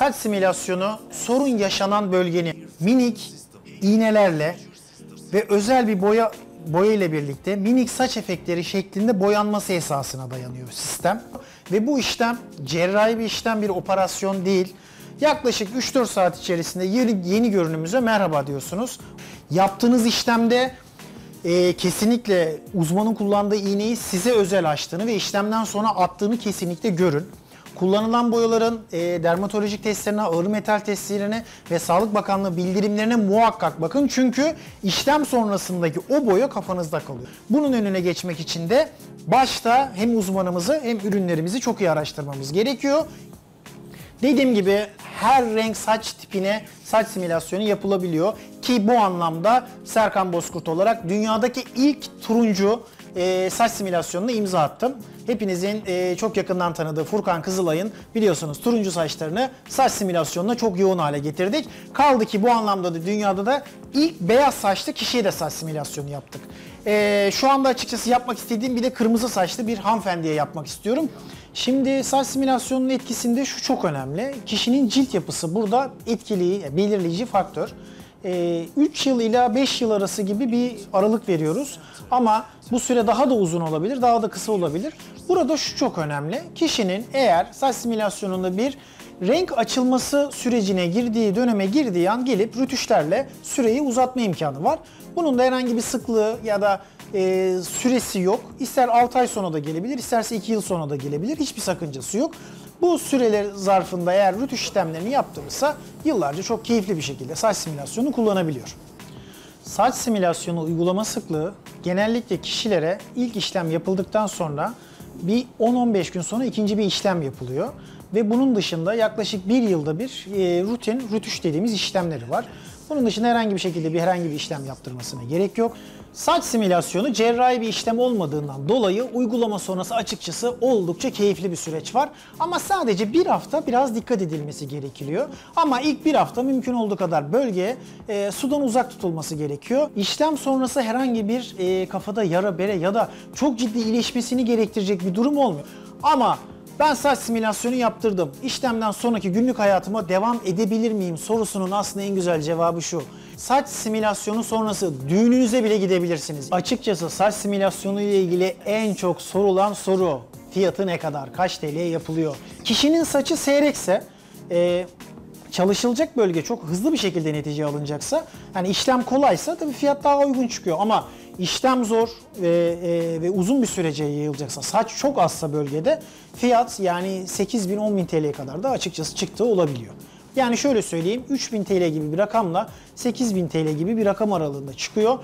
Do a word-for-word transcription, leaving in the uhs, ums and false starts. Saç simülasyonu sorun yaşanan bölgeni minik iğnelerle ve özel bir boya boya ile birlikte minik saç efektleri şeklinde boyanması esasına dayanıyor sistem. Ve bu işlem cerrahi bir işlem, bir operasyon değil. Yaklaşık üç dört saat içerisinde yeni görünümüze merhaba diyorsunuz. Yaptığınız işlemde e, kesinlikle uzmanın kullandığı iğneyi size özel açtığını ve işlemden sonra attığını kesinlikle görün. Kullanılan boyaların e, dermatolojik testlerine, ağır metal testlerine ve Sağlık Bakanlığı bildirimlerine muhakkak bakın. Çünkü işlem sonrasındaki o boya kafanızda kalıyor. Bunun önüne geçmek için de başta hem uzmanımızı hem ürünlerimizi çok iyi araştırmamız gerekiyor. Dediğim gibi her renk saç tipine saç simülasyonu yapılabiliyor. Ki bu anlamda Serkan Bozkurt olarak dünyadaki ilk turuncu e, saç simülasyonuna imza attım. Hepinizin e, çok yakından tanıdığı Furkan Kızılay'ın biliyorsunuz turuncu saçlarını saç simülasyonuna çok yoğun hale getirdik. Kaldı ki bu anlamda da dünyada da ilk beyaz saçlı kişiye de saç simülasyonu yaptık. E, şu anda açıkçası yapmak istediğim bir de kırmızı saçlı bir hanımefendiye yapmak istiyorum. Şimdi saç simülasyonunun etkisinde şu çok önemli. Kişinin cilt yapısı burada etkili, belirleyici faktör. Ee, üç yıl ila beş yıl arası gibi bir aralık veriyoruz. Ama bu süre daha da uzun olabilir, daha da kısa olabilir. Burada şu çok önemli. Kişinin eğer saç simülasyonunda bir renk açılması sürecine girdiği döneme girdiği an gelip rötuşlarla süreyi uzatma imkanı var. Bunun da herhangi bir sıklığı ya da e, süresi yok. İster altı ay sonra da gelebilir, isterse iki yıl sonra da gelebilir. Hiçbir sakıncası yok. Bu süreler zarfında eğer rötuş işlemlerini yaptırırsa yıllarca çok keyifli bir şekilde saç simülasyonu kullanabiliyor. Saç simülasyonu uygulama sıklığı genellikle kişilere ilk işlem yapıldıktan sonra bir on on beş gün sonra ikinci bir işlem yapılıyor. Ve bunun dışında yaklaşık bir yılda bir e, rutin rötuş dediğimiz işlemleri var. Bunun dışında herhangi bir şekilde bir herhangi bir işlem yaptırmasına gerek yok. Saç simülasyonu cerrahi bir işlem olmadığından dolayı uygulama sonrası açıkçası oldukça keyifli bir süreç var. Ama sadece bir hafta biraz dikkat edilmesi gerekiyor. Ama ilk bir hafta mümkün olduğu kadar bölge e, sudan uzak tutulması gerekiyor. İşlem sonrası herhangi bir e, kafada yara bere ya da çok ciddi iyileşmesini gerektirecek bir durum olmuyor. Ama ben saç simülasyonu yaptırdım, işlemden sonraki günlük hayatıma devam edebilir miyim sorusunun aslında en güzel cevabı şu. Saç simülasyonu sonrası düğününüze bile gidebilirsiniz. Açıkçası saç simülasyonu ile ilgili en çok sorulan soru fiyatı ne kadar, kaç T L'ye yapılıyor? Kişinin saçı seyrekse, e, çalışılacak bölge çok hızlı bir şekilde netice alınacaksa, yani işlem kolaysa tabii fiyat daha uygun çıkıyor ama İşlem zor ve, e, ve uzun bir sürece yayılacaksa, saç çok azsa bölgede fiyat yani sekiz bin on bin T L'ye kadar da açıkçası çıktığı olabiliyor. Yani şöyle söyleyeyim, üç bin T L gibi bir rakamla sekiz bin T L gibi bir rakam aralığında çıkıyor.